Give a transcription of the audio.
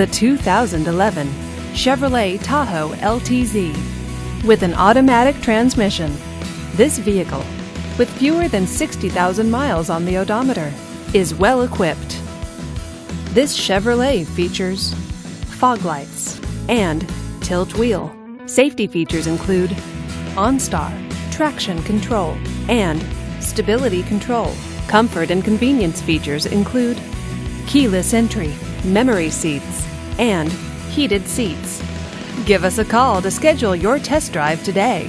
the 2011 Chevrolet Tahoe LTZ. With an automatic transmission, this vehicle, with fewer than 60,000 miles on the odometer, is well equipped. This Chevrolet features fog lights and tilt wheel. Safety features include OnStar, traction control, and stability control. Comfort and convenience features include keyless entry, memory seats, and heated seats. Give us a call to schedule your test drive today.